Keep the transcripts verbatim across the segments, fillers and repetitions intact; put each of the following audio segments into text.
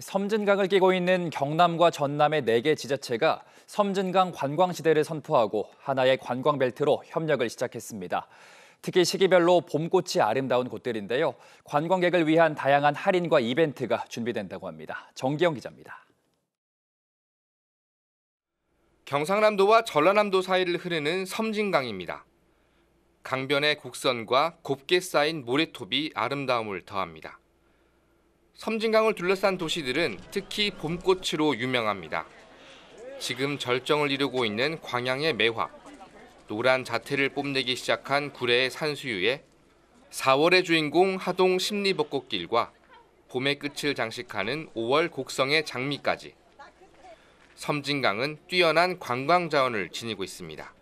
섬진강을 끼고 있는 경남과 전남의 네 개 지자체가 섬진강 관광시대를 선포하고 하나의 관광벨트로 협력을 시작했습니다. 특히 시기별로 봄꽃이 아름다운 곳들인데요. 관광객을 위한 다양한 할인과 이벤트가 준비된다고 합니다. 정기형 기자입니다. 경상남도와 전라남도 사이를 흐르는 섬진강입니다. 강변의 곡선과 곱게 쌓인 모래톱이 아름다움을 더합니다. 섬진강을 둘러싼 도시들은 특히 봄꽃으로 유명합니다. 지금 절정을 이루고 있는 광양의 매화, 노란 자태를 뽐내기 시작한 구례의 산수유에 사월의 주인공 하동 십리벚꽃길과 봄의 끝을 장식하는 오월 곡성의 장미까지 섬진강은 뛰어난 관광 자원을 지니고 있습니다.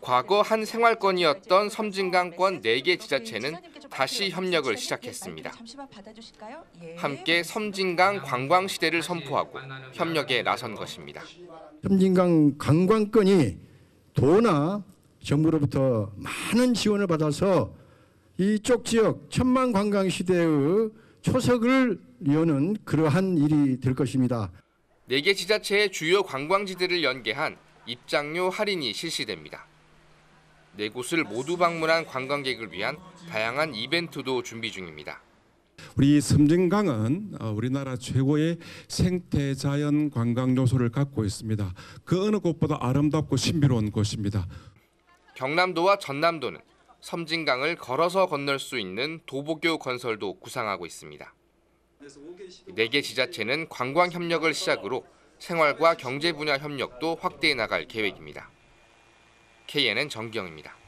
과거 한 생활권이었던 섬진강권 네 개 지자체는 다시 협력을 시작했습니다. 함께 섬진강 관광 시대를 선포하고 협력에 나선 것입니다. 섬진강 관광권이 도나 정부로부터 많은 지원을 받아서 이쪽 지역 천만 관광 시대의 초석을 여는 그러한 일이 될 것입니다. 네 개 지자체의 주요 관광지들을 연계한 입장료 할인이 실시됩니다. 네 곳을 모두 방문한 관광객을 위한 다양한 이벤트도 준비 중입니다. 우리 섬진강은 우리나라 최고의 생태 자연 관광 요소를 갖고 있습니다. 그 어느 곳보다 아름답고 신비로운 곳입니다. 경남도와 전남도는 섬진강을 걸어서 건널 수 있는 도보교 건설도 구상하고 있습니다. 네 개 지자체는 관광 협력을 시작으로 생활과 경제 분야 협력도 확대해 나갈 계획입니다. 케이엔엔 정기형입니다.